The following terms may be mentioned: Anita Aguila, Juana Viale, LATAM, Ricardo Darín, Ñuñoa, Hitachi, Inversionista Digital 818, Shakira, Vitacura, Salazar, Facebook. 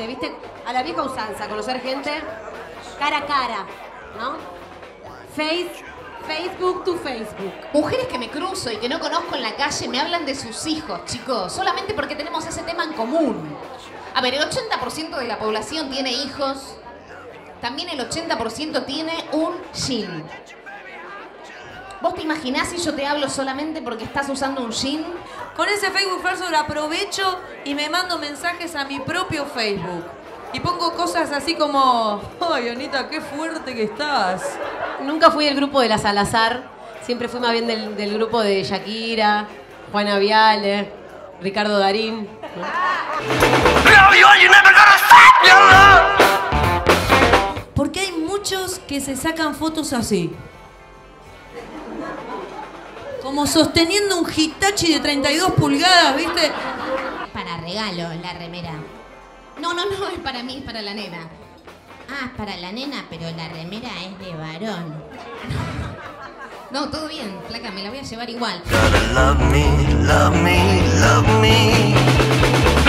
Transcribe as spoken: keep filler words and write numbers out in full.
gente, ¿viste? A la vieja usanza, conocer gente cara a cara, ¿no? Face, Facebook to Facebook. Mujeres que me cruzo y que no conozco en la calle me hablan de sus hijos, chicos, solamente porque tenemos ese tema en común. A ver, el ochenta por ciento de la población tiene hijos, también el ochenta por ciento tiene un jean. ¿Vos te imaginás si yo te hablo solamente porque estás usando un jean? Con ese Facebook falso lo aprovecho y me mando mensajes a mi propio Facebook. Y pongo cosas así como, ¡ay, Anita, qué fuerte que estás! Nunca fui del grupo de la Salazar, siempre fui más bien del, del grupo de Shakira, Juana Viale, Ricardo Darín. Porque hay muchos que se sacan fotos así. Como sosteniendo un Hitachi de treinta y dos pulgadas, ¿viste? Para regalo, la remera. No, no, no, es para mí, es para la nena. Ah, es para la nena, pero la remera es de varón. No, todo bien, flaca, me la voy a llevar igual. Love me, love me, love me.